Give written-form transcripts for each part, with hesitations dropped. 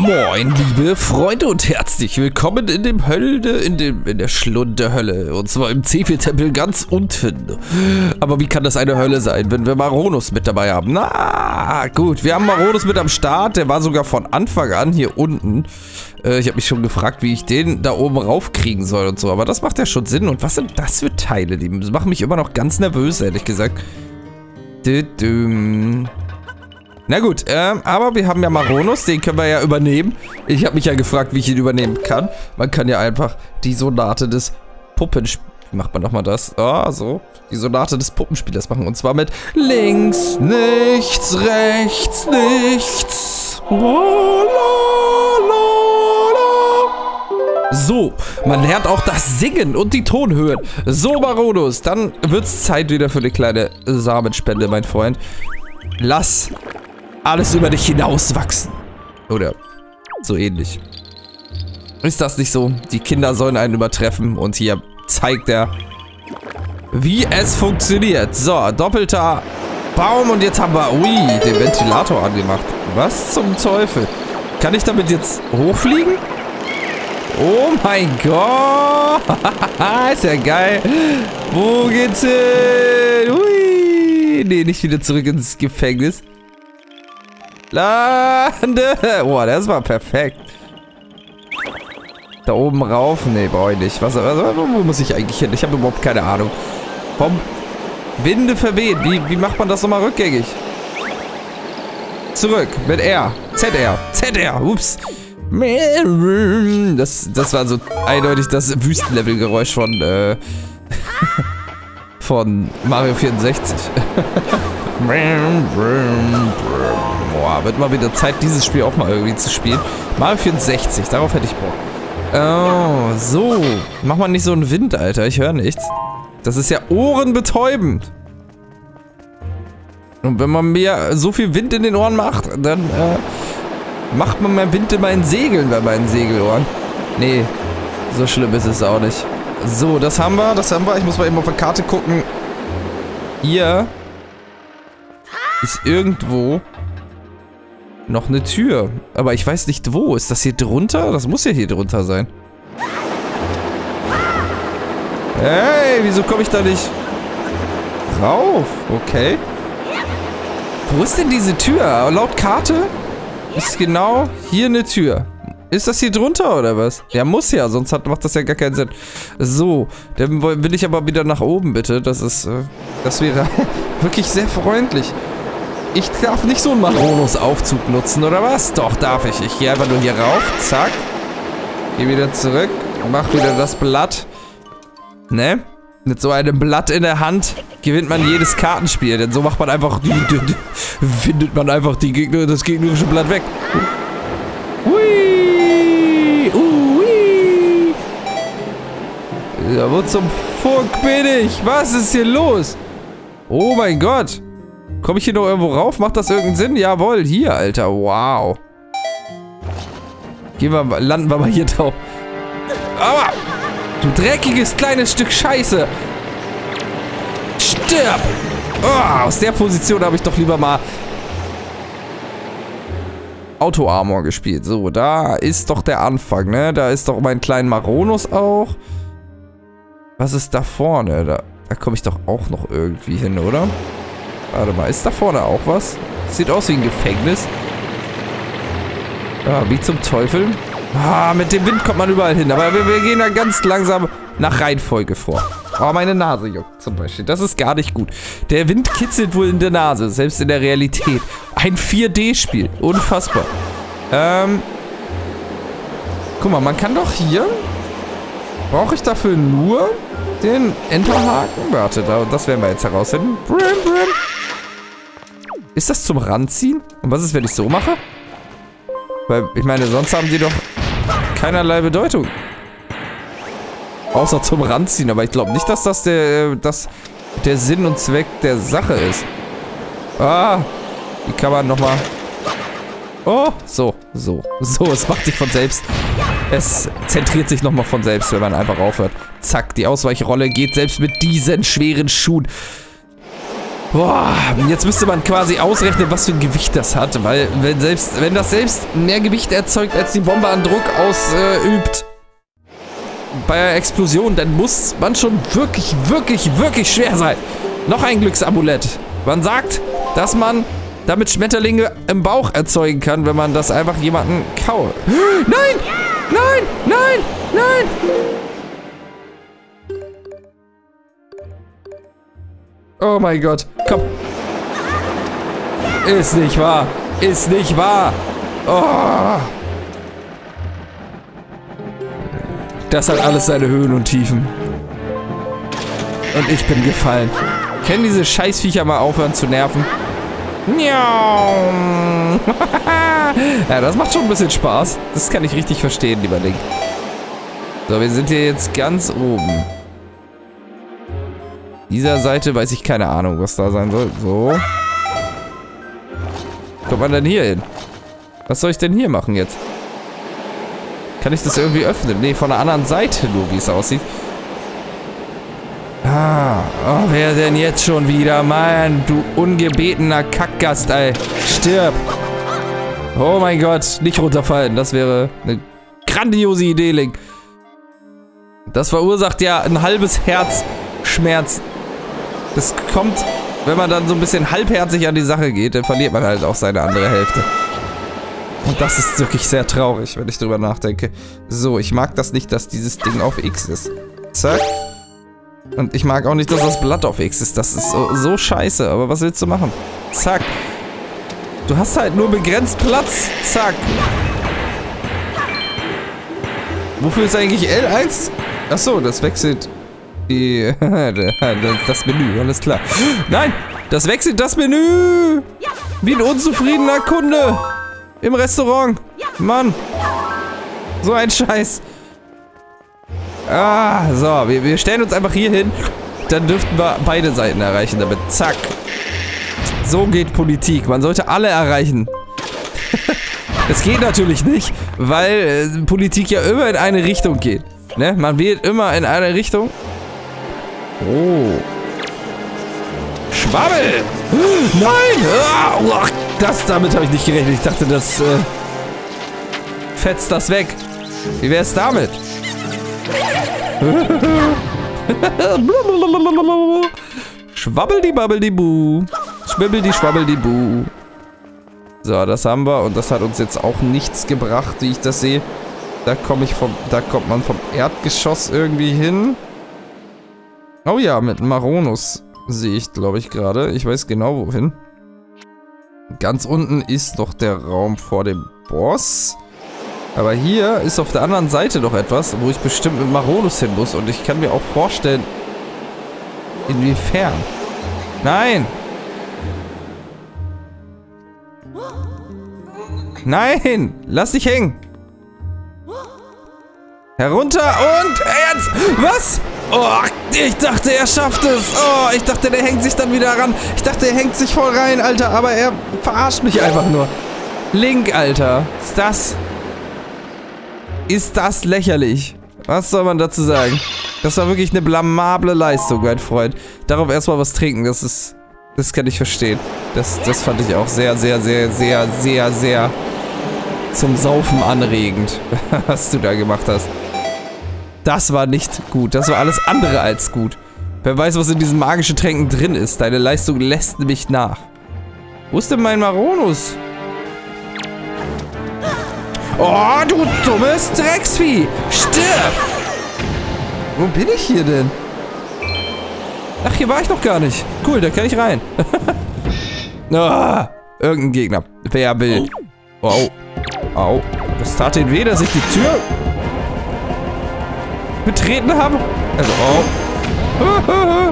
Moin, liebe Freunde und herzlich willkommen in dem in der Schlund der Hölle. Und zwar im C4-Tempel ganz unten. Aber wie kann das eine Hölle sein, wenn wir Maronus mit dabei haben? Na gut, wir haben Maronus mit am Start. Der war sogar von Anfang an hier unten. Ich habe mich schon gefragt, wie ich den da oben raufkriegen soll und so. Aber das macht ja schon Sinn. Und was sind das für Teile? Die machen mich immer noch ganz nervös, ehrlich gesagt. Na gut, aber wir haben ja Maronus, den können wir ja übernehmen. Ich habe mich ja gefragt, wie ich ihn übernehmen kann. Man kann ja einfach die Sonate des Puppenspielers... Macht man nochmal das? Ah, so. Die Sonate des Puppenspielers machen. Und zwar mit links, nichts, rechts, nichts. La, la, la, la. So, man lernt auch das Singen und die Tonhöhen. So, Maronus, dann wird's Zeit wieder für eine kleine Samenspende, mein Freund. Lass... alles über dich hinauswachsen. Oder so ähnlich. Ist das nicht so? Die Kinder sollen einen übertreffen. Und hier zeigt er, wie es funktioniert. So, doppelter Baum. Und jetzt haben wir, ui, den Ventilator angemacht. Was zum Teufel? Kann ich damit jetzt hochfliegen? Oh mein Gott. Ist ja geil. Wo geht's hin? Ui. Nee, nicht wieder zurück ins Gefängnis. Lande! Boah, das war perfekt. Da oben rauf? Nee, brauche ich nicht. Wo muss ich eigentlich hin? Ich habe überhaupt keine Ahnung. Vom Winde verweht. Wie macht man das nochmal rückgängig? Zurück. Mit R. ZR. ZR. Ups. Das war so eindeutig das Wüstenlevel-Geräusch von, von Mario 64. Boah, wird mal wieder Zeit, dieses Spiel auch mal irgendwie zu spielen. Mario 64, darauf hätte ich Bock. Oh, so. Mach mal nicht so einen Wind, Alter. Ich höre nichts. Das ist ja ohrenbetäubend. Und wenn man mir so viel Wind in den Ohren macht, dann macht man mehr Wind in meinen Segeln bei meinen Segelohren. Nee, so schlimm ist es auch nicht. So, das haben wir, das haben wir. Ich muss mal eben auf der Karte gucken. Hier ist irgendwo noch eine Tür. Aber ich weiß nicht wo. Ist das hier drunter? Das muss ja hier drunter sein. Hey, wieso komme ich da nicht rauf? Okay. Wo ist denn diese Tür? Laut Karte ist genau hier eine Tür. Ist das hier drunter oder was? Ja, muss ja. Sonst macht das ja gar keinen Sinn. So. Dann will ich aber wieder nach oben, bitte. Das ist... das wäre wirklich sehr freundlich. Ich darf nicht so einen Maronus-Aufzug nutzen, oder was? Doch, darf ich. Ich gehe einfach nur hier rauf. Zack. Geh wieder zurück. Mach wieder das Blatt. Ne? Mit so einem Blatt in der Hand gewinnt man jedes Kartenspiel. Denn so macht man einfach... findet man einfach die Gegner, das gegnerische Blatt weg. Hui! Ui! Ja, wo zum Fuck bin ich? Was ist hier los? Oh mein Gott! Komme ich hier noch irgendwo rauf? Macht das irgendeinen Sinn? Jawohl, hier, Alter. Wow. Gehen wir mal, landen wir mal hier drauf. Aua! Du dreckiges kleines Stück Scheiße. Stirb! Oh, aus der Position habe ich doch lieber mal Auto-Armor gespielt. So, da ist doch der Anfang, ne? Da ist doch mein kleiner Maronus auch. Was ist da vorne? Da komme ich doch auch noch irgendwie hin, oder? Warte mal, ist da vorne auch was? Sieht aus wie ein Gefängnis. Ah, wie zum Teufel. Ah, mit dem Wind kommt man überall hin. Aber wir gehen da ganz langsam nach Reihenfolge vor. Oh, meine Nase juckt zum Beispiel. Das ist gar nicht gut. Der Wind kitzelt wohl in der Nase, selbst in der Realität. Ein 4D-Spiel. Unfassbar. Guck mal, man kann doch hier... Brauche ich dafür nur den Enterhaken? Warte, das werden wir jetzt herausfinden. Ist das zum Ranziehen? Und was ist, wenn ich so mache? Weil, ich meine, sonst haben die doch keinerlei Bedeutung. Außer zum Ranziehen. Aber ich glaube nicht, dass das der Sinn und Zweck der Sache ist. Ah, die kann man nochmal... Oh, so, es macht sich von selbst. Es zentriert sich nochmal von selbst, wenn man einfach aufhört. Zack, die Ausweichrolle geht selbst mit diesen schweren Schuhen. Boah, jetzt müsste man quasi ausrechnen, was für ein Gewicht das hat, weil wenn das selbst mehr Gewicht erzeugt, als die Bombe an Druck ausübt bei einer Explosion, dann muss man schon wirklich, wirklich, wirklich schwer sein. Noch ein Glücksamulett. Man sagt, dass man damit Schmetterlinge im Bauch erzeugen kann, wenn man das einfach jemanden kaut. Nein! Nein! Nein! Nein! Oh mein Gott. Komm. Ist nicht wahr. Ist nicht wahr. Oh. Das hat alles seine Höhen und Tiefen. Und ich bin gefallen. Können diese Scheißviecher mal aufhören zu nerven? Ja, das macht schon ein bisschen Spaß. Das kann ich richtig verstehen, lieber Ding. So, wir sind hier jetzt ganz oben. Dieser Seite weiß ich keine Ahnung, was da sein soll. So. Kommt man denn hier hin? Was soll ich denn hier machen jetzt? Kann ich das irgendwie öffnen? Ne, von der anderen Seite nur, wie es aussieht. Ah, oh, wer denn jetzt schon wieder? Mann, du ungebetener Kackgast, ey. Stirb. Oh mein Gott, nicht runterfallen. Das wäre eine grandiose Idee, Link. Das verursacht ja ein halbes Herzschmerz. Das kommt, wenn man dann so ein bisschen halbherzig an die Sache geht, dann verliert man halt auch seine andere Hälfte. Und das ist wirklich sehr traurig, wenn ich drüber nachdenke. So, ich mag das nicht, dass dieses Ding auf X ist. Zack. Und ich mag auch nicht, dass das Blatt auf X ist. Das ist so scheiße. Aber was willst du machen? Zack. Du hast halt nur begrenzt Platz. Zack. Wofür ist eigentlich L1? Achso, das wechselt die das Menü. Alles klar. Nein, das wechselt das Menü. Wie ein unzufriedener Kunde im Restaurant. Mann. So ein Scheiß. Ah, so, wir stellen uns einfach hier hin. Dann dürften wir beide Seiten erreichen damit. Zack. So geht Politik. Man sollte alle erreichen. Es geht natürlich nicht, weil Politik ja immer in eine Richtung geht. Ne? Man wählt immer in eine Richtung. Oh. Schwabbel! Nein! Damit habe ich nicht gerechnet. Ich dachte, das fetzt das weg. Wie wäre es damit? Schwabbeldi-babbeldi-bu. Schwibbeldi-schwabbeldi-bu. So, das haben wir. Und das hat uns jetzt auch nichts gebracht, wie ich das sehe. Da kommt man vom Erdgeschoss irgendwie hin. Oh ja, mit Maronus sehe ich, glaube ich, gerade. Ich weiß genau, wohin. Ganz unten ist doch der Raum vor dem Boss. Aber hier ist auf der anderen Seite noch etwas, wo ich bestimmt mit Maronus hin muss. Und ich kann mir auch vorstellen, inwiefern. Nein! Nein! Lass dich hängen! Herunter und ernst! Was? Oh, ich dachte, er schafft es. Oh, ich dachte, der hängt sich dann wieder ran. Ich dachte, er hängt sich voll rein, Alter. Aber er verarscht mich einfach nur. Link, Alter. Ist das... Ist das lächerlich? Was soll man dazu sagen? Das war wirklich eine blamable Leistung, mein Freund. Darauf erstmal was trinken, das ist... Das kann ich verstehen. Das fand ich auch sehr, sehr, sehr, sehr, sehr, sehr zum Saufen anregend, was du da gemacht hast. Das war nicht gut. Das war alles andere als gut. Wer weiß, was in diesen magischen Tränken drin ist. Deine Leistung lässt mich nach. Wo ist denn mein Maronus? Oh, du dummes Drecksvieh! Stirb! Wo bin ich hier denn? Ach, hier war ich noch gar nicht. Cool, da kann ich rein. Ah, irgendein Gegner. Wer will? Wow. Au. Au. Das tat den weh, dass ich die Tür betreten habe. Also, oh.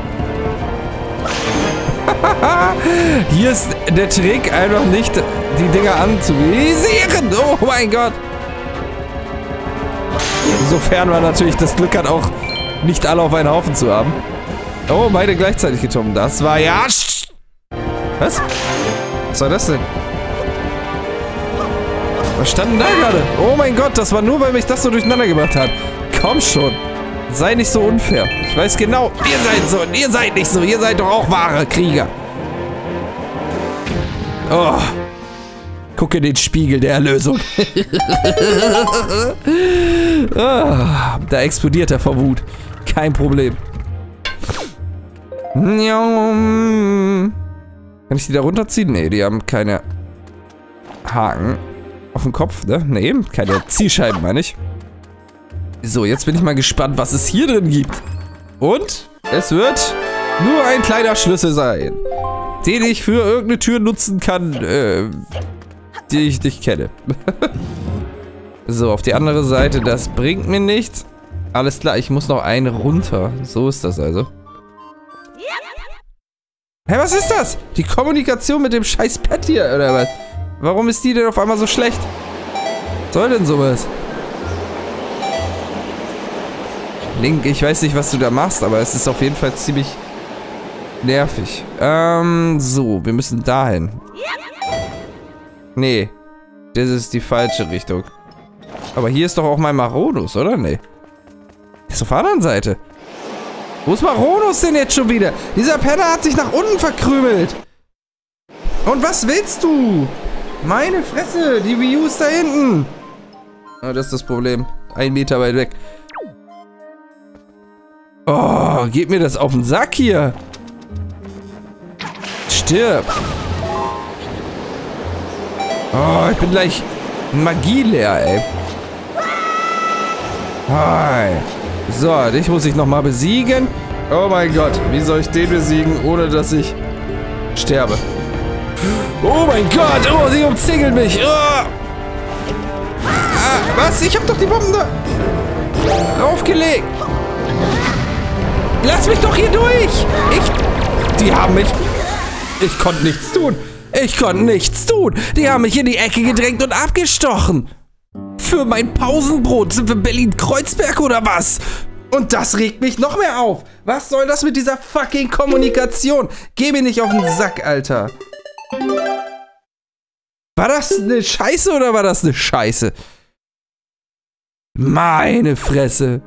Hier ist der Trick, einfach nicht die Dinger anzuvisieren. Oh mein Gott. Sofern man natürlich das Glück hat, auch nicht alle auf einen Haufen zu haben. Oh, beide gleichzeitig getroffen. Das war ja... Was? Was war das denn? Was stand denn da gerade? Oh mein Gott, das war nur, weil mich das so durcheinander gemacht hat. Komm schon. Sei nicht so unfair. Ich weiß genau, ihr seid so und ihr seid nicht so. Ihr seid doch auch wahre Krieger. Oh. Gucke den Spiegel der Erlösung. Oh, da explodiert er vor Wut. Kein Problem. Kann ich die da runterziehen? Nee, die haben keine Haken auf dem Kopf, ne? Nee, keine Zielscheiben, meine ich. So, jetzt bin ich mal gespannt, was es hier drin gibt. Und es wird nur ein kleiner Schlüssel sein, den ich für irgendeine Tür nutzen kann, die ich nicht kenne. So, auf die andere Seite, das bringt mir nichts. Alles klar, ich muss noch einen runter. So ist das also. Hä, hey, was ist das? Die Kommunikation mit dem scheiß Pad hier, oder was? Warum ist die denn auf einmal so schlecht? Was soll denn sowas? Link, ich weiß nicht, was du da machst, aber es ist auf jeden Fall ziemlich nervig. So, wir müssen dahin. Nee, das ist die falsche Richtung. Aber hier ist doch auch mein Maronus, oder? Nee. Das ist auf der anderen Seite. Wo ist Maronus denn jetzt schon wieder? Dieser Penner hat sich nach unten verkrümelt. Und was willst du? Meine Fresse, die Wii U ist da hinten. Oh, das ist das Problem. 1 Meter weit weg. Oh, geht mir das auf den Sack hier. Stirb. Oh, ich bin gleich magieleer, ey. Hi. So, dich muss ich nochmal besiegen. Oh mein Gott, wie soll ich den besiegen, ohne dass ich sterbe? Oh mein Gott, oh, sie umzingeln mich. Oh. Ah, was? Ich hab doch die Bomben da raufgelegt. Lass mich doch hier durch. Die haben mich... Ich konnte nichts tun. Ich konnte nichts tun. Die haben mich in die Ecke gedrängt und abgestochen. Für mein Pausenbrot sind wir Berlin-Kreuzberg oder was? Und das regt mich noch mehr auf. Was soll das mit dieser fucking Kommunikation? Geh mir nicht auf den Sack, Alter. War das eine Scheiße oder war das eine Scheiße? Meine Fresse.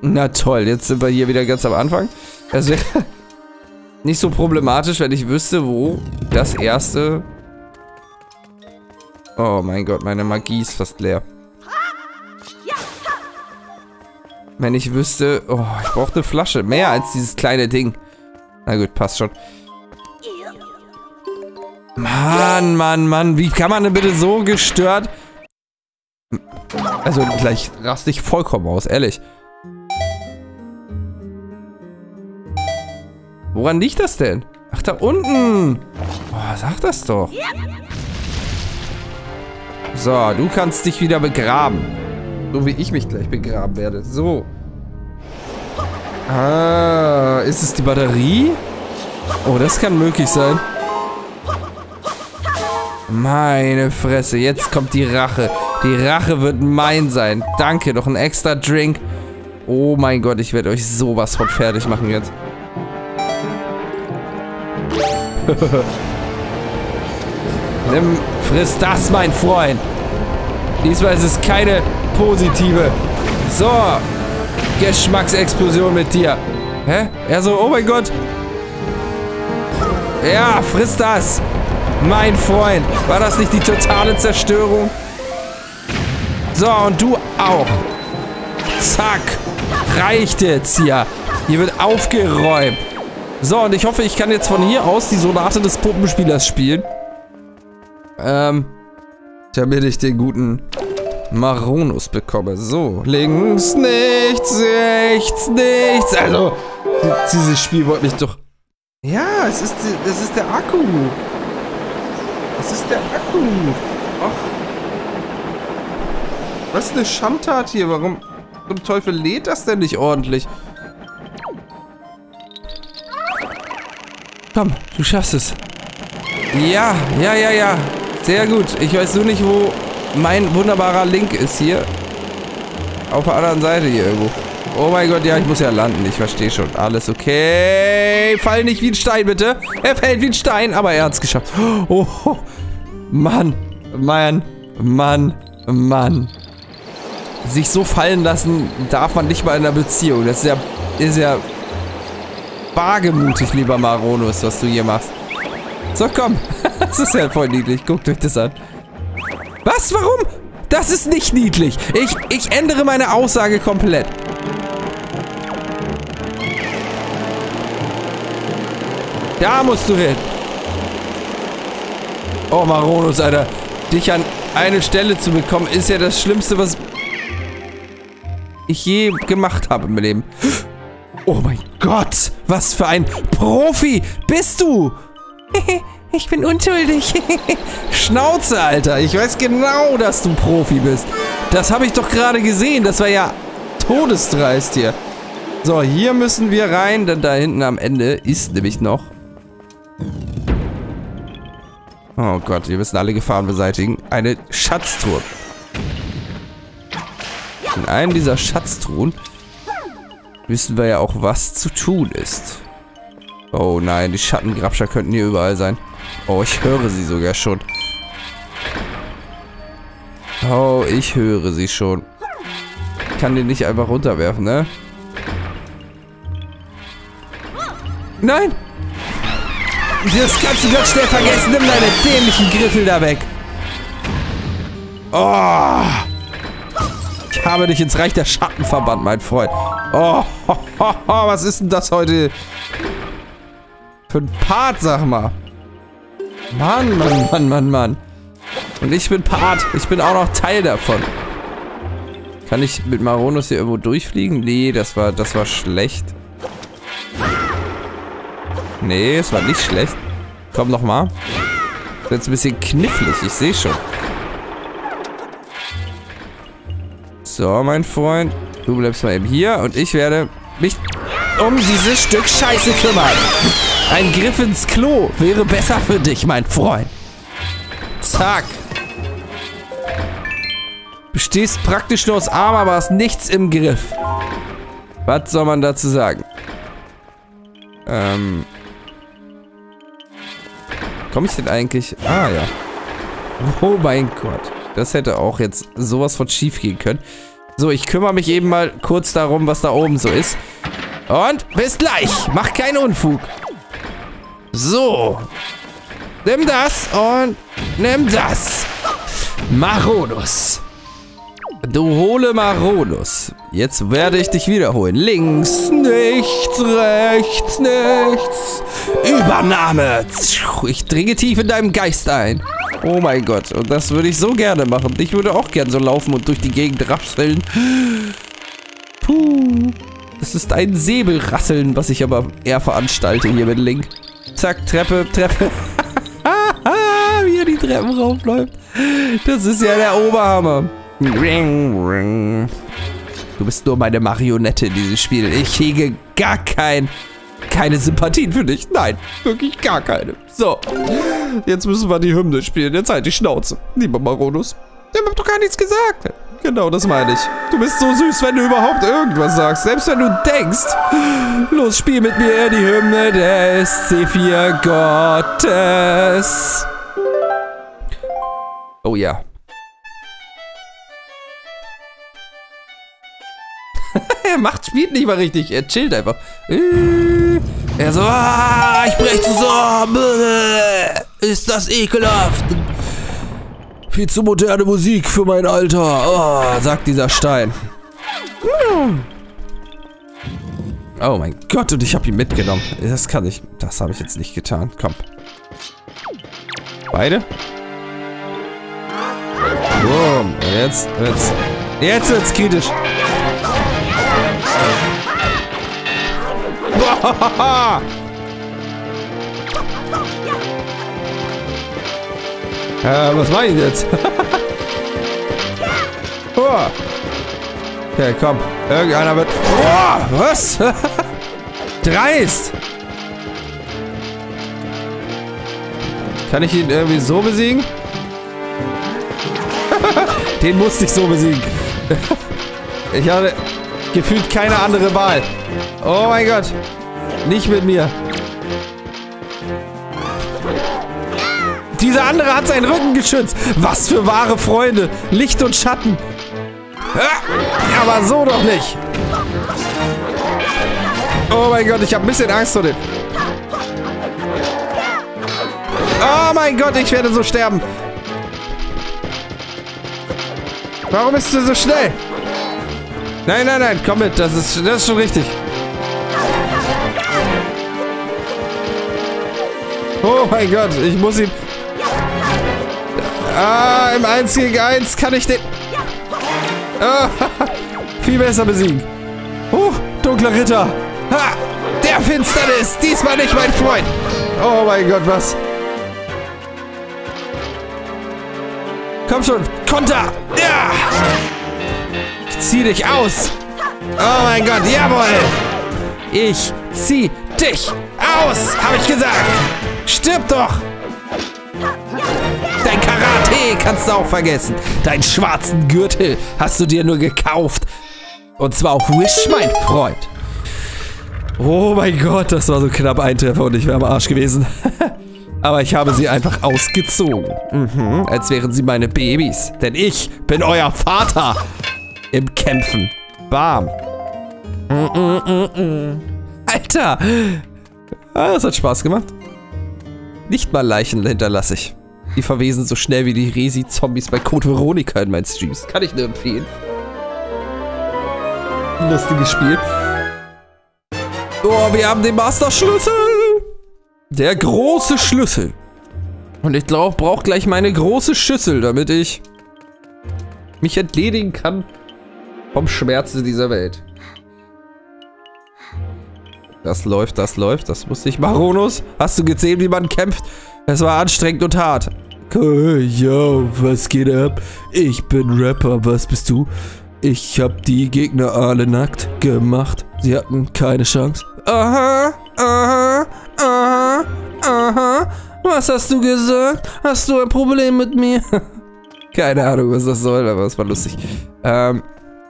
Na toll, jetzt sind wir hier wieder ganz am Anfang. Das wäre nicht so problematisch, wenn ich wüsste, wo das erste... Oh mein Gott, meine Magie ist fast leer. Wenn ich wüsste... Oh, ich brauche eine Flasche. Mehr als dieses kleine Ding. Na gut, passt schon. Mann, Mann, Mann. Wie kann man denn bitte so gestört... Also, gleich raste ich vollkommen aus, ehrlich. Woran liegt das denn? Ach, da unten. Oh, sag das doch. So, du kannst dich wieder begraben. So wie ich mich gleich begraben werde. So. Ah, ist es die Batterie? Oh, das kann möglich sein. Meine Fresse, jetzt kommt die Rache. Die Rache wird mein sein. Danke, noch ein extra Drink. Oh mein Gott, ich werde euch sowas von fertig machen jetzt. Nimm, friss das, mein Freund. Diesmal ist es keine positive. So. Geschmacksexplosion mit dir. Hä? Er so, oh mein Gott. Ja, friss das. Mein Freund. War das nicht die totale Zerstörung? So, und du auch. Zack. Reicht jetzt hier. Hier wird aufgeräumt. So, und ich hoffe, ich kann jetzt von hier aus die Sonate des Puppenspielers spielen. Damit ich den guten Maronus bekomme. So, links nichts, rechts nichts. Also, dieses Spiel wollte mich doch... Ja, es ist der Akku. Es ist der Akku. Och. Was eine Schandtat hier. Warum zum Teufel lädt das denn nicht ordentlich? Komm, du schaffst es. Ja, ja, ja, ja. Sehr gut. Ich weiß nur nicht, wo mein wunderbarer Link ist hier. Auf der anderen Seite hier irgendwo. Oh mein Gott, ja, ich muss ja landen. Ich verstehe schon. Alles okay. Fall nicht wie ein Stein, bitte. Er fällt wie ein Stein, aber er hat's geschafft. Oh, Mann, Mann, Mann, Mann. Sich so fallen lassen darf man nicht mal in einer Beziehung. Das ist ja wagemutig, lieber Maronus, was du hier machst. So, komm. Das ist ja voll niedlich. Guckt euch das an. Was? Warum? Das ist nicht niedlich. Ich ändere meine Aussage komplett. Da musst du hin. Oh, Maronus, Alter. Dich an eine Stelle zu bekommen, ist ja das Schlimmste, was ich je gemacht habe im Leben. Oh mein Gott, was für ein Profi bist du? Ich bin unschuldig. Schnauze, Alter. Ich weiß genau, dass du Profi bist. Das habe ich doch gerade gesehen. Das war ja todesdreist hier. So, hier müssen wir rein, denn da hinten am Ende ist nämlich noch... Oh Gott, wir müssen alle Gefahren beseitigen. Eine Schatztruhe. In einem dieser Schatztruhen wissen wir ja auch, was zu tun ist. Oh nein, die Schattengrabscher könnten hier überall sein. Oh, ich höre sie sogar schon. Oh, ich höre sie schon. Ich kann den nicht einfach runterwerfen, ne? Nein! Das kannst du ganz schnell vergessen. Nimm deine dämlichen Griffel da weg. Oh! Ich habe dich ins Reich der Schatten verbannt, mein Freund. Oh, ho, ho, ho, was ist denn das heute für ein Part, sag mal. Mann, Mann, Mann, Mann, Mann. Und ich bin Part. Ich bin auch noch Teil davon. Kann ich mit Maronus hier irgendwo durchfliegen? Nee, das war schlecht. Nee, es war nicht schlecht. Komm nochmal. Ist jetzt ein bisschen knifflig, ich sehe schon. So, mein Freund. Du bleibst mal eben hier und ich werde mich um dieses Stück Scheiße kümmern. Ein Griff ins Klo wäre besser für dich, mein Freund. Zack. Bestehst praktisch nur aus Arm, aber hast nichts im Griff. Was soll man dazu sagen? Komme ich denn eigentlich? Ah, ja. Oh mein Gott. Das hätte auch jetzt sowas von schief gehen können. So, ich kümmere mich eben mal kurz darum, was da oben so ist. Und bis gleich. Mach keinen Unfug. So. Nimm das und nimm das. Maronus. Du hole Maronus. Jetzt werde ich dich wiederholen. Links nichts, rechts nichts. Übernahme. Ich dringe tief in deinem Geist ein. Oh mein Gott. Und das würde ich so gerne machen. Ich würde auch gerne so laufen und durch die Gegend rasseln. Puh. Das ist ein Säbelrasseln, was ich aber eher veranstalte hier mit Link. Zack, Treppe, Treppe. Wie er die Treppen raufläuft. Das ist ja der Oberhammer. Ring, ring. Du bist nur meine Marionette in diesem Spiel. Ich hege gar keine Sympathien für dich. Nein, wirklich gar keine. So, jetzt müssen wir die Hymne spielen. Jetzt halt die Schnauze, lieber Maronus. Ich hab doch gar nichts gesagt. Genau, das meine ich. Du bist so süß, wenn du überhaupt irgendwas sagst. Selbst wenn du denkst. Los, spiel mit mir die Hymne des C4 Gottes. Oh ja. Er spielt nicht mal richtig. Er chillt einfach. Er so, ah, ich brech zusammen. Ist das ekelhaft. Viel zu moderne Musik für mein Alter. Oh, sagt dieser Stein. Oh mein Gott, und ich habe ihn mitgenommen. Das kann ich. Das habe ich jetzt nicht getan. Komm. Beide? Boom. Jetzt wird's kritisch. Was mache ich jetzt? Oh. Okay, komm. Irgendeiner wird... Oh, was? Dreist! Kann ich ihn irgendwie so besiegen? Den musste ich so besiegen. Ich hatte gefühlt keine andere Wahl. Oh mein Gott. Nicht mit mir. Dieser andere hat seinen Rücken geschützt. Was für wahre Freunde. Licht und Schatten. Aber so doch nicht. Oh mein Gott, ich habe ein bisschen Angst vor dem. Oh mein Gott, ich werde so sterben. Warum bist du so schnell? Nein, nein, nein, komm mit. Das ist schon richtig. Oh mein Gott, ich muss ihn... Ah, im 1 gegen 1 kann ich den... Ah, viel besser besiegen. Dunkler Ritter. Ha, der Finsternis. Diesmal nicht mein Freund. Oh mein Gott, was? Komm schon. Konter. Ja. Ich zieh dich aus. Oh mein Gott, jawohl. Ich zieh dich aus, habe ich gesagt. Stirb doch. Dein Karate kannst du auch vergessen. Deinen schwarzen Gürtel hast du dir nur gekauft. Und zwar auf Wish, mein Freund. Oh mein Gott, das war so knapp ein Treffer und ich wäre am Arsch gewesen. Aber ich habe sie einfach ausgezogen. Mhm, als wären sie meine Babys. Denn ich bin euer Vater im Kämpfen. Bam. Alter. Das hat Spaß gemacht. Nicht mal Leichen hinterlasse ich. Die verwesen so schnell wie die Resi-Zombies bei Code Veronica in meinen Streams. Kann ich nur empfehlen. Lustiges Spiel. Oh, wir haben den Master-Schlüssel. Der große Schlüssel. Und ich glaube, ich brauche gleich meine große Schüssel, damit ich mich entledigen kann vom Schmerz dieser Welt. Das läuft, das läuft. Das wusste ich. Maronus, hast du gesehen, wie man kämpft? Es war anstrengend und hart. Hey, yo, was geht ab? Ich bin Rapper, was bist du? Ich hab die Gegner alle nackt gemacht. Sie hatten keine Chance. Aha, aha, aha, aha. Was hast du gesagt? Hast du ein Problem mit mir? Keine Ahnung, was das soll, aber es war lustig.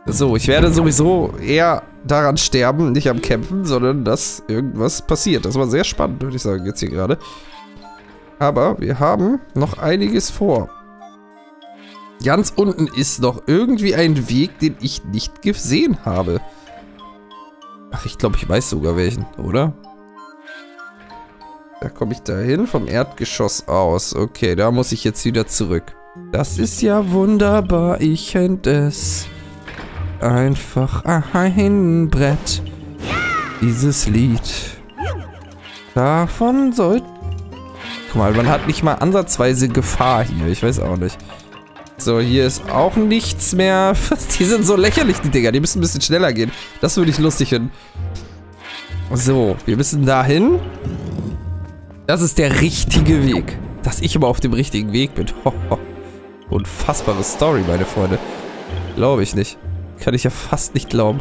So, ich werde sowieso eher daran sterben, nicht am Kämpfen, sondern dass irgendwas passiert. Das war sehr spannend, würde ich sagen, jetzt hier gerade. Aber wir haben noch einiges vor. Ganz unten ist noch irgendwie ein Weg, den ich nicht gesehen habe. Ach, ich glaube, ich weiß sogar welchen, oder? Da komme ich da hin, vom Erdgeschoss aus. Okay, da muss ich jetzt wieder zurück. Das ist ja wunderbar, ich hätte es einfach ein Brett. Dieses Lied. Davon sollte... Guck mal, man hat nicht mal ansatzweise Gefahr hier, ich weiß auch nicht. So, hier ist auch nichts mehr. Die sind so lächerlich, die Dinger. Die müssen ein bisschen schneller gehen. Das würde ich lustig finden. So, wir müssen da hin. Das ist der richtige Weg. Dass ich immer auf dem richtigen Weg bin. Unfassbare Story, meine Freunde. Glaube ich nicht. Kann ich ja fast nicht glauben.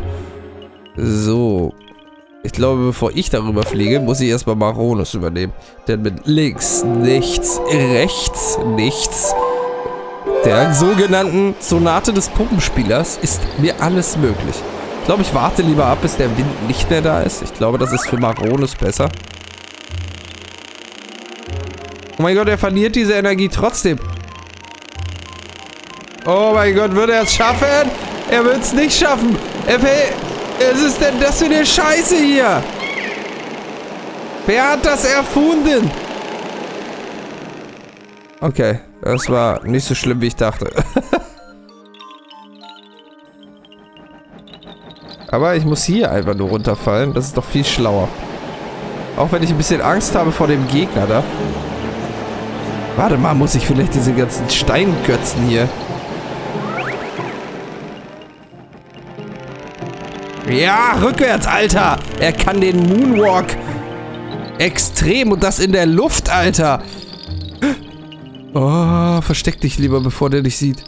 So. Ich glaube, bevor ich darüber fliege, muss ich erstmal Maronus übernehmen. Denn mit links nichts, rechts nichts... Der sogenannten Sonate des Puppenspielers ist mir alles möglich. Ich glaube, ich warte lieber ab, bis der Wind nicht mehr da ist. Ich glaube, das ist für Maronus besser. Oh mein Gott, er verliert diese Energie trotzdem. Oh mein Gott, wird er es schaffen? Er wird es nicht schaffen. Was ist denn das für eine Scheiße hier? Wer hat das erfunden? Okay. Das war nicht so schlimm, wie ich dachte. Aber ich muss hier einfach nur runterfallen. Das ist doch viel schlauer. Auch wenn ich ein bisschen Angst habe vor dem Gegner da. Warte mal, muss ich vielleicht diese ganzen Steingötzen hier... Ja, rückwärts, Alter! Er kann den Moonwalk extrem und das in der Luft, Alter! Oh, versteck dich lieber, bevor der dich sieht.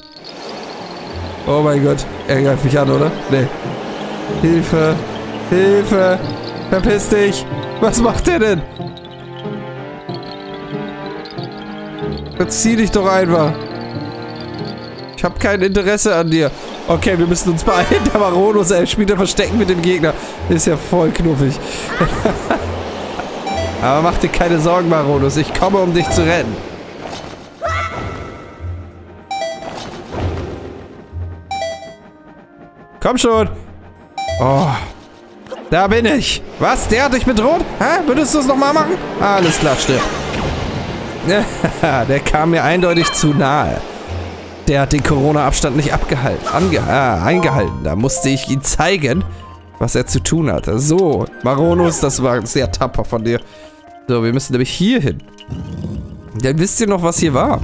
Oh mein Gott. Er greift mich an, oder? Nee. Hilfe. Hilfe. Verpiss dich. Was macht der denn? Jetzt zieh dich doch einfach. Ich habe kein Interesse an dir. Okay, wir müssen uns beeilen. Der Maronus, er spielt ja Verstecken mit dem Gegner. Ist ja voll knuffig. Aber mach dir keine Sorgen, Maronus. Ich komme, um dich zu retten. Komm schon. Oh. Da bin ich. Was? Der hat dich bedroht? Hä? Würdest du es nochmal machen? Alles klar, stirb. Der kam mir eindeutig zu nahe. Der hat den Corona-Abstand nicht eingehalten. Da musste ich ihm zeigen, was er zu tun hatte. So, Maronus, das war sehr tapfer von dir. So, wir müssen nämlich hier hin. Dann wisst ihr noch, was hier war.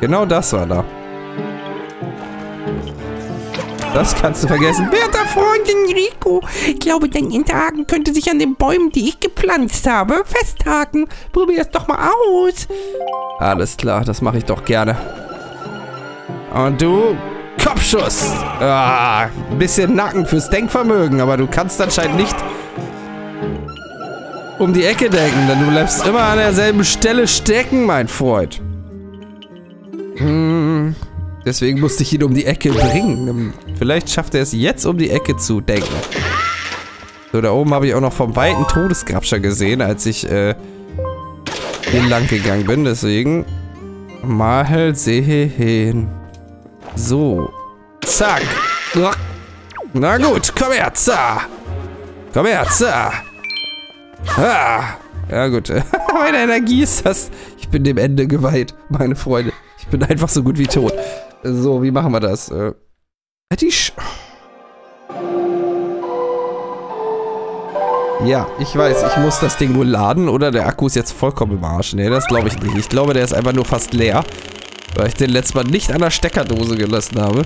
Genau das war da. Das kannst du vergessen. Werter Freundin Rico, ich glaube, dein Enterhaken könnte sich an den Bäumen, die ich gepflanzt habe, festhaken. Probier das doch mal aus. Alles klar, das mache ich doch gerne. Und du, Kopfschuss. Ah, ein bisschen Nacken fürs Denkvermögen, aber du kannst anscheinend nicht um die Ecke denken, denn du bleibst immer an derselben Stelle stecken, mein Freund. Deswegen musste ich ihn um die Ecke bringen. Vielleicht schafft er es jetzt, um die Ecke zu denken. So, da oben habe ich auch noch vom weiten Todesgrabscher gesehen, als ich hier lang gegangen bin. Deswegen mal sehen. So. Zack. Na gut, komm her, za. Komm her, za. Ah. Ja gut. Meine Energie ist das. Ich bin dem Ende geweiht, meine Freunde. Ich bin einfach so gut wie tot. So, wie machen wir das? Ja, ich weiß, ich muss das Ding wohl laden, oder? Der Akku ist jetzt vollkommen im Arsch. Ne, das glaube ich nicht. Ich glaube, der ist einfach nur fast leer, weil ich den letztes Mal nicht an der Steckerdose gelassen habe.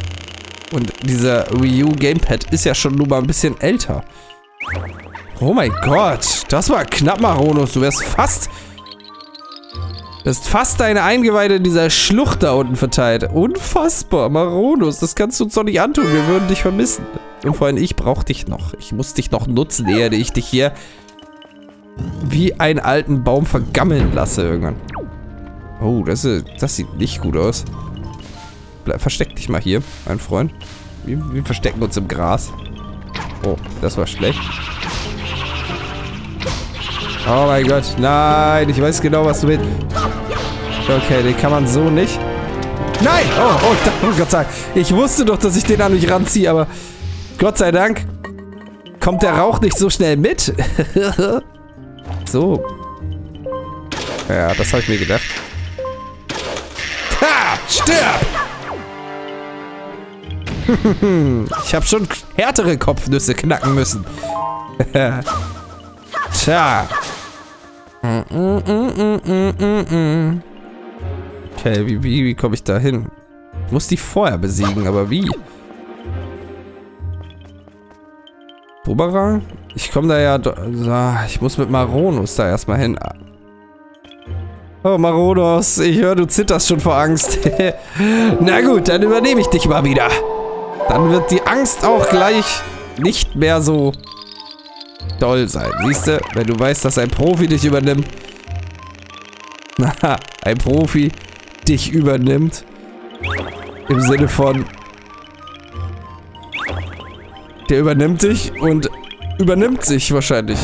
Und dieser Wii U Gamepad ist ja schon nur mal ein bisschen älter. Oh mein Gott, das war knapp, Maronus. Du wärst fast... Das ist fast deine Eingeweide in dieser Schlucht da unten verteilt. Unfassbar, Maronus, das kannst du uns doch nicht antun. Wir würden dich vermissen. Und vor allem, ich brauche dich noch. Ich muss dich noch nutzen, ehe ich dich hier wie einen alten Baum vergammeln lasse irgendwann. Oh, das sieht nicht gut aus. Versteck dich mal hier, mein Freund. Wir verstecken uns im Gras. Oh, das war schlecht. Oh mein Gott, nein, ich weiß genau, was du willst. Okay, den kann man so nicht. Nein! Oh Gott sei Dank. Ich wusste doch, dass ich den an mich ranziehe, aber Gott sei Dank kommt der Rauch nicht so schnell mit. So. Ja, das habe ich mir gedacht. Ha! Stirb! Ich habe schon härtere Kopfnüsse knacken müssen. Tja. Okay, wie komme ich da hin? Ich muss die vorher besiegen, aber wie? Bumerang? Ich komme da ja... Ich muss mit Maronus da erstmal hin. Oh, Maronus, ich höre, du zitterst schon vor Angst. Na gut, dann übernehme ich dich mal wieder. Dann wird die Angst auch gleich nicht mehr so... doll sein. Siehst du, wenn du weißt, dass ein Profi dich übernimmt. Naja, ein Profi dich übernimmt. Im Sinne von... Der übernimmt dich und übernimmt sich wahrscheinlich.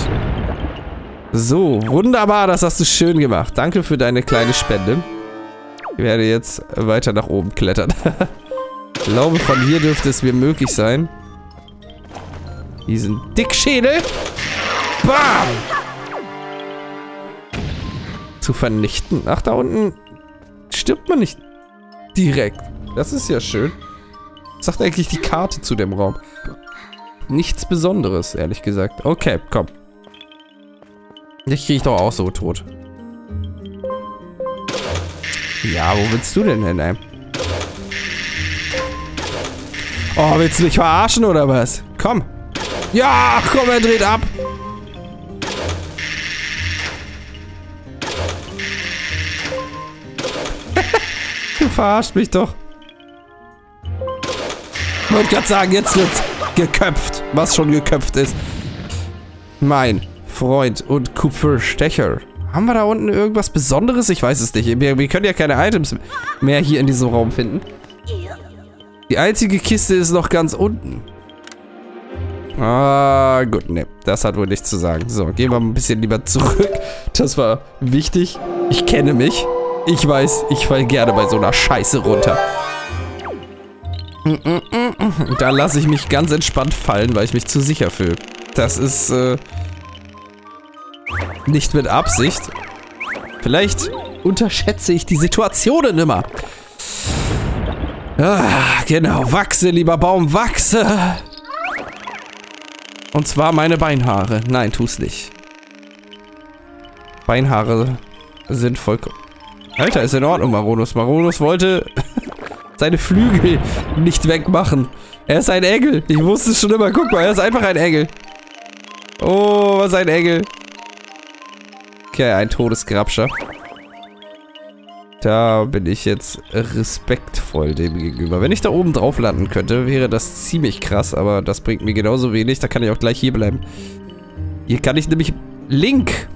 So, wunderbar, das hast du schön gemacht. Danke für deine kleine Spende. Ich werde jetzt weiter nach oben klettern. Ich glaube, von hier dürfte es mir möglich sein. Diesen Dickschädel... Bam! Zu vernichten. Ach, da unten stirbt man nicht direkt. Das ist ja schön. Was sagt eigentlich die Karte zu dem Raum? Nichts Besonderes, ehrlich gesagt. Okay, komm. Dich kriege ich doch auch so tot. Ja, wo willst du denn hin, ey? Oh, willst du mich verarschen oder was? Komm. Ja, komm, er dreht ab. Du verarscht mich doch. Ich wollte gerade sagen, jetzt wird's geköpft, was schon geköpft ist. Mein Freund und Kupferstecher. Haben wir da unten irgendwas Besonderes? Ich weiß es nicht. Wir können ja keine Items mehr hier in diesem Raum finden. Die einzige Kiste ist noch ganz unten. Ah, gut, ne. Das hat wohl nichts zu sagen. So, gehen wir ein bisschen lieber zurück. Das war wichtig. Ich kenne mich. Ich weiß, ich fall gerne bei so einer Scheiße runter. Da lasse ich mich ganz entspannt fallen, weil ich mich zu sicher fühle. Das ist nicht mit Absicht. Vielleicht unterschätze ich die Situationen immer. Ah, genau, wachse, lieber Baum, wachse. Und zwar meine Beinhaare. Nein, tu's nicht. Beinhaare sind vollkommen... Alter, ist in Ordnung, Maronus. Maronus wollte seine Flügel nicht wegmachen. Er ist ein Engel. Ich wusste es schon immer. Guck mal, er ist einfach ein Engel. Oh, was ein Engel. Okay, ein Todesgrabscher. Da bin ich jetzt respektvoll dem gegenüber. Wenn ich da oben drauf landen könnte, wäre das ziemlich krass. Aber das bringt mir genauso wenig. Da kann ich auch gleich hier bleiben. Hier kann ich nämlich... Link!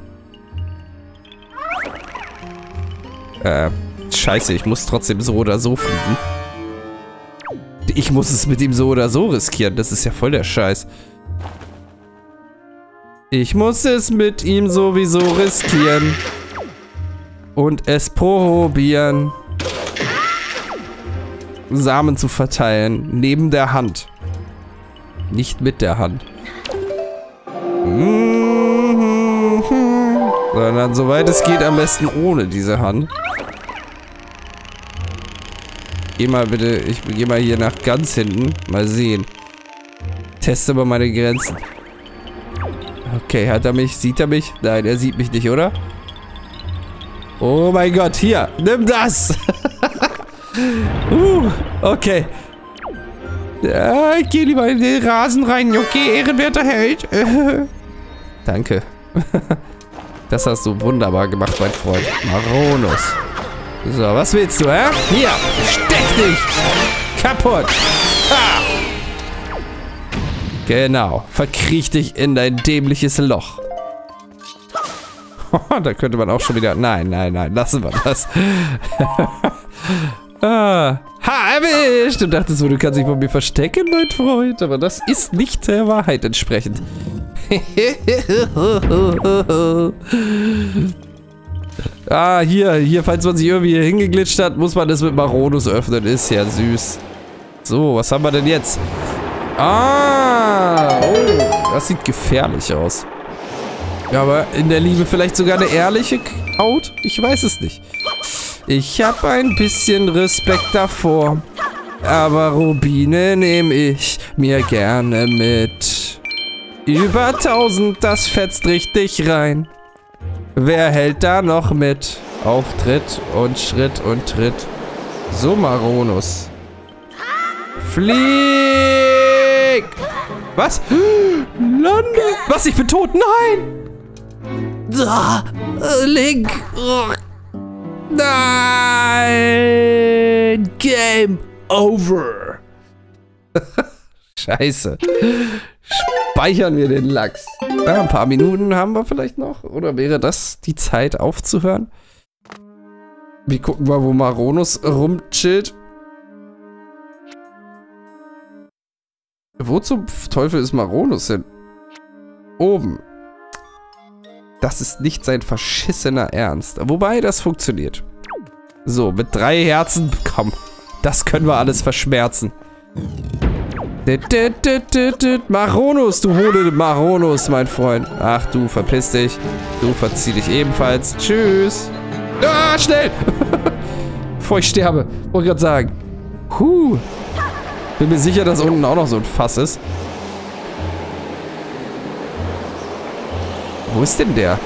Scheiße, ich muss trotzdem so oder so fliegen. Ich muss es mit ihm so oder so riskieren. Das ist ja voll der Scheiß. Ich muss es mit ihm sowieso riskieren. Und es probieren, Samen zu verteilen. Neben der Hand. Nicht mit der Hand. Sondern soweit es geht, am besten ohne diese Hand. Geh mal bitte, ich gehe mal hier nach ganz hinten. Mal sehen. Teste mal meine Grenzen. Okay, hat er mich? Sieht er mich? Nein, er sieht mich nicht, oder? Oh mein Gott, hier, nimm das! Okay. Ich gehe lieber in den Rasen rein. Okay, ehrenwerter Held. Danke. Das hast du wunderbar gemacht, mein Freund. Maronus. So, was willst du, hä? Hier, steck dich! Kaputt! Ha! Genau, verkriech dich in dein dämliches Loch. Da könnte man auch schon wieder... Nein, nein, nein, lassen wir das. Ha, erwischt! Du dachtest wohl, du kannst dich von mir verstecken, mein Freund. Aber das ist nicht der Wahrheit entsprechend. Ah, hier, falls man sich irgendwie hingeglitscht hat, muss man das mit Maronus öffnen. Ist ja süß. So, was haben wir denn jetzt? Ah, oh, das sieht gefährlich aus. Ja, aber in der Liebe vielleicht sogar eine ehrliche Haut? Ich weiß es nicht. Ich habe ein bisschen Respekt davor. Aber Rubine nehme ich mir gerne mit. Über 1000, das fetzt richtig rein. Wer hält da noch mit? Auf Tritt und Schritt und Tritt. So, Maronus. Flieg! Was? Lande! Was? Ich bin tot? Nein! Da, Link. Nein. Game over. Scheiße. Speichern wir den Lachs. Ja, ein paar Minuten haben wir vielleicht noch. Oder wäre das die Zeit aufzuhören? Wir gucken mal, wo Maronus rumchillt. Wo zum Teufel ist Maronus hin? Oben. Das ist nicht sein verschissener Ernst. Wobei, das funktioniert. So, mit 3 Herzen. Komm, das können wir alles verschmerzen. Maronus, du Hode, Maronus, mein Freund. Ach, du, verpiss dich. Du verzieh dich ebenfalls. Tschüss. Ah, schnell. Bevor ich sterbe. Wollte gerade sagen. Huh. Bin mir sicher, dass unten auch noch so ein Fass ist. Wo ist denn der?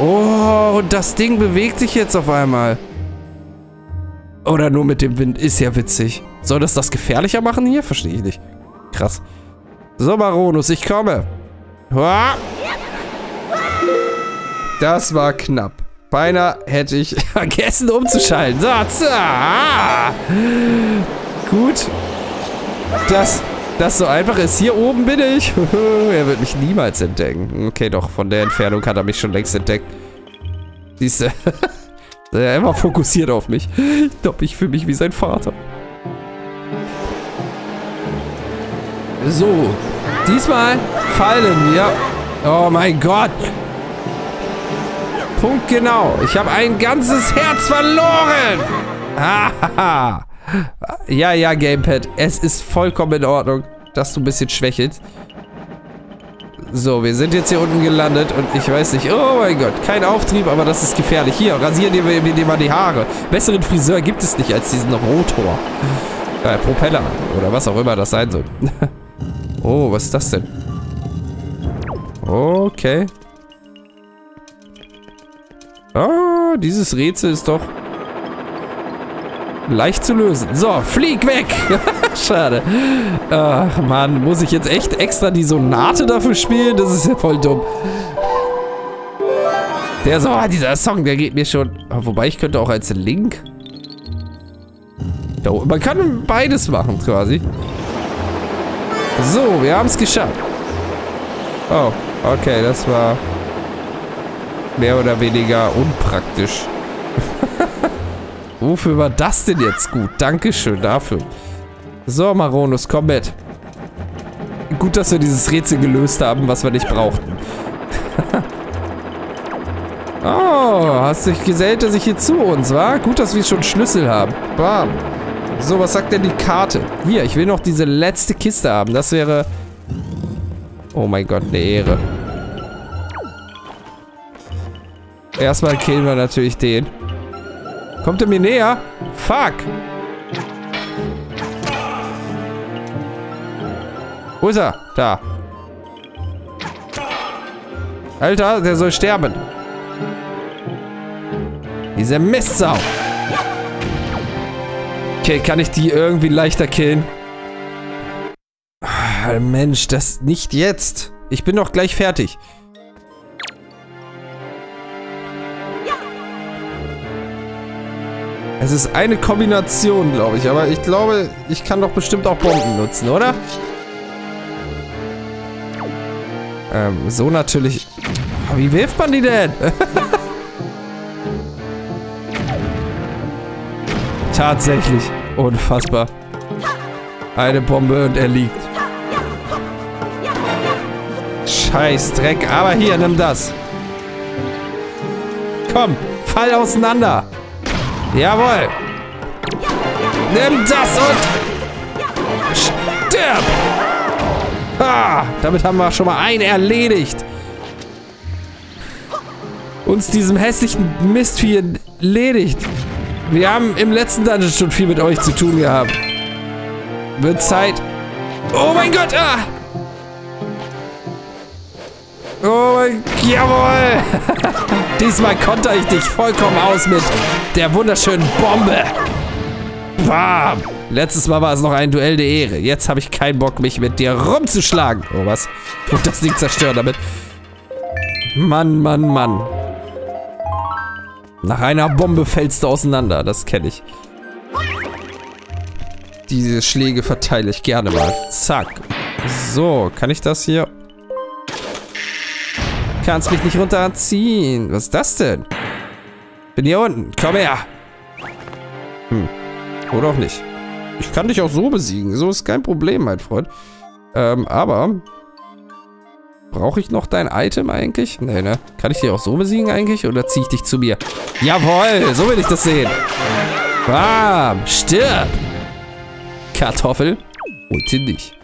Oh, und das Ding bewegt sich jetzt auf einmal. Oder nur mit dem Wind. Ist ja witzig. Soll das das gefährlicher machen hier? Verstehe ich nicht. Krass. So, Maronus, ich komme. Das war knapp. Beinahe hätte ich vergessen umzuschalten. So, gut. Das so einfach ist. Hier oben bin ich. Er wird mich niemals entdecken. Okay, doch. Von der Entfernung hat er mich schon längst entdeckt. Siehst du? Er war fokussiert auf mich. Ich glaube, ich fühle mich wie sein Vater. So. Diesmal fallen wir. Oh mein Gott. Punkt genau. Ich habe ein ganzes Herz verloren. Hahaha. Ja, ja, Gamepad. Es ist vollkommen in Ordnung, dass du ein bisschen schwächelst. So, wir sind jetzt hier unten gelandet und ich weiß nicht, oh mein Gott, kein Auftrieb, aber das ist gefährlich. Hier, rasieren wir mal die Haare. Besseren Friseur gibt es nicht als diesen Rotor. Propeller oder was auch immer das sein soll. Oh, was ist das denn? Okay. Ah, dieses Rätsel ist doch leicht zu lösen. So, flieg weg! Schade. Ach Mann, muss ich jetzt echt extra die Sonate dafür spielen? Das ist ja voll dumm. Dieser Song, der geht mir schon... Wobei, ich könnte auch als Link... Man kann beides machen, quasi. So, wir haben es geschafft. Oh, okay, das war... mehr oder weniger unpraktisch. Wofür war das denn jetzt gut? Dankeschön dafür. So, Maronus, komm mit. Gut, dass wir dieses Rätsel gelöst haben, was wir nicht brauchten. Oh, hast dich gesellt, dass ich hier zu uns war? Gut, dass wir schon Schlüssel haben. Bam. So, was sagt denn die Karte? Hier, ich will noch diese letzte Kiste haben. Das wäre... oh mein Gott, eine Ehre. Erstmal killen wir natürlich den. Kommt er mir näher? Fuck. Wo ist er? Da. Alter, der soll sterben. Diese Mistsau. Okay, kann ich die irgendwie leichter killen? Ach, Mensch, das nicht jetzt. Ich bin doch gleich fertig. Es ist eine Kombination, glaube ich. Aber ich glaube, ich kann doch bestimmt auch Bomben nutzen, oder? So natürlich... wie wirft man die denn? Tatsächlich. Unfassbar. Eine Bombe und er liegt. Scheiß Dreck. Aber hier, nimm das. Komm, fall auseinander. Jawohl! Nimm das und... stirb! Ah, damit haben wir schon mal einen erledigt. Uns diesem hässlichen Mistvieh erledigt. Wir haben im letzten Dungeon schon viel mit euch zu tun gehabt. Wird Zeit... oh mein Gott! Ah! Oh mein... jawohl! Diesmal konter ich dich vollkommen aus mit der wunderschönen Bombe. Bam! Letztes Mal war es noch ein Duell der Ehre. Jetzt habe ich keinen Bock, mich mit dir rumzuschlagen. Oh, was? Und das Ding zerstören damit. Mann, Mann, Mann. Nach einer Bombe fällst du auseinander. Das kenne ich. Diese Schläge verteile ich gerne mal. Zack. So, kann ich das hier... kannst mich nicht runterziehen. Was ist das denn? Bin hier unten. Komm her. Hm. Oder auch nicht. Ich kann dich auch so besiegen. So ist kein Problem, mein Freund. Aber... brauche ich noch dein Item eigentlich? Nee, ne? Kann ich dich auch so besiegen eigentlich? Oder ziehe ich dich zu mir? Jawohl! So will ich das sehen. Bam! Stirb! Kartoffel. Holte dich.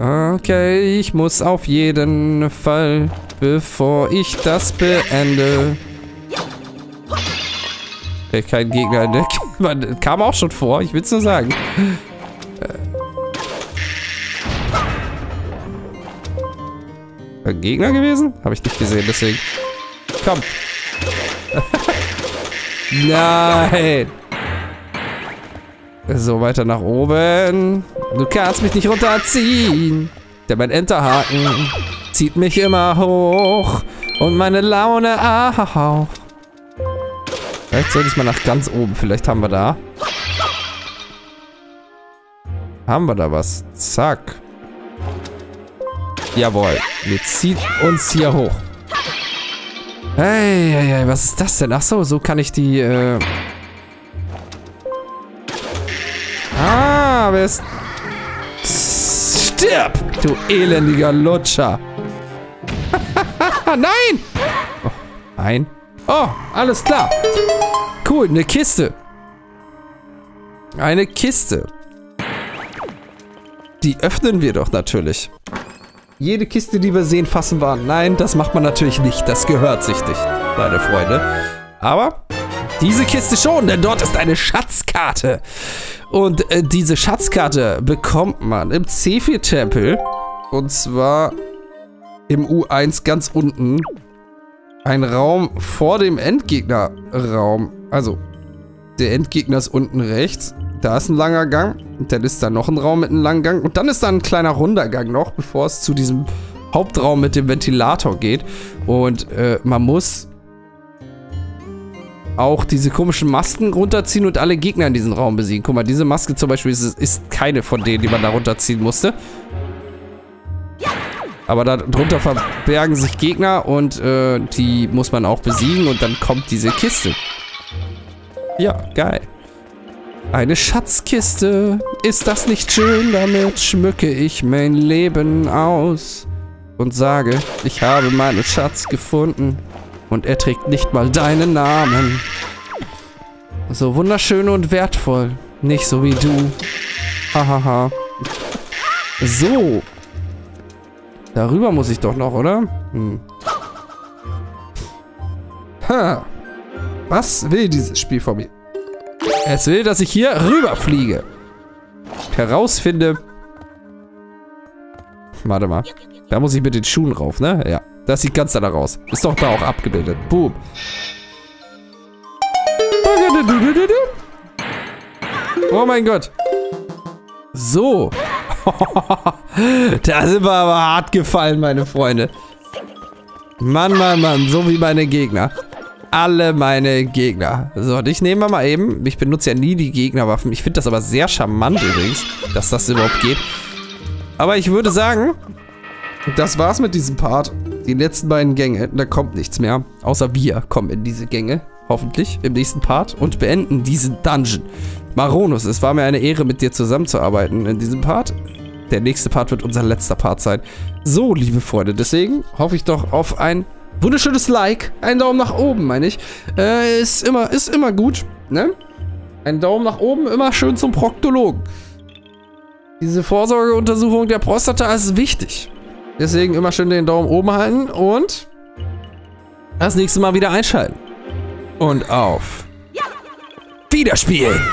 Okay, ich muss auf jeden Fall, bevor ich das beende. Okay, kein Gegner, ne? Man, kam auch schon vor, ich will es nur sagen. Ein Gegner gewesen? Habe ich nicht gesehen, deswegen. Komm. Nein. So, weiter nach oben. Du kannst mich nicht runterziehen, denn mein Enterhaken zieht mich immer hoch und meine Laune auch. Vielleicht sollte ich mal nach ganz oben, vielleicht haben wir da. Haben wir da was? Zack. Jawohl, wir ziehen uns hier hoch. Hey, hey, hey, was ist das denn? Ach so, so kann ich die... ah, wer ist... stirb, du elendiger Lutscher. Nein! Oh, nein. Oh, alles klar. Cool, eine Kiste. Eine Kiste. Die öffnen wir doch natürlich. Jede Kiste, die wir sehen, fassen wir an. Nein, das macht man natürlich nicht. Das gehört sich nicht, meine Freunde. Aber diese Kiste schon, denn dort ist eine Schatzkarte. Und diese Schatzkarte bekommt man im C4-Tempel. Und zwar im U1 ganz unten. Ein Raum vor dem Endgegnerraum. Also, der Endgegner ist unten rechts. Da ist ein langer Gang. Und dann ist da noch ein Raum mit einem langen Gang. Und dann ist da ein kleiner runder Gang noch, bevor es zu diesem Hauptraum mit dem Ventilator geht. Und man muss auch diese komischen Masken runterziehen und alle Gegner in diesem Raum besiegen. Guck mal, diese Maske zum Beispiel ist keine von denen, die man da runterziehen musste. Aber darunter verbergen sich Gegner und die muss man auch besiegen und dann kommt diese Kiste. Ja, geil. Eine Schatzkiste. Ist das nicht schön? Damit schmücke ich mein Leben aus und sage, ich habe meinen Schatz gefunden. Und er trägt nicht mal deinen Namen. So wunderschön und wertvoll. Nicht so wie du. Hahaha. Ha, ha. So. Darüber muss ich doch noch, oder? Hm. Ha. Was will dieses Spiel von mir? Es will, dass ich hier rüberfliege. Herausfinde. Warte mal. Da muss ich mit den Schuhen rauf, ne? Ja. Das sieht ganz danach aus. Ist doch da auch abgebildet. Boom. Oh mein Gott. So. Da sind wir aber hart gefallen, meine Freunde. Mann, Mann, Mann. So wie meine Gegner. Alle meine Gegner. So, dich nehmen wir mal eben. Ich benutze ja nie die Gegnerwaffen. Ich finde das aber sehr charmant übrigens, dass das überhaupt geht. Aber ich würde sagen, das war's mit diesem Part. Die letzten beiden Gänge, da kommt nichts mehr. Außer wir kommen in diese Gänge, hoffentlich, im nächsten Part und beenden diesen Dungeon. Maronus, es war mir eine Ehre, mit dir zusammenzuarbeiten in diesem Part. Der nächste Part wird unser letzter Part sein. So, liebe Freunde, deswegen hoffe ich doch auf ein wunderschönes Like. Einen Daumen nach oben, meine ich. Ist immer gut, ne? Ein Daumen nach oben, immer schön zum Proktologen. Diese Vorsorgeuntersuchung der Prostata ist wichtig. Deswegen immer schön den Daumen oben halten und das nächste Mal wieder einschalten. Und auf Wiederspielen!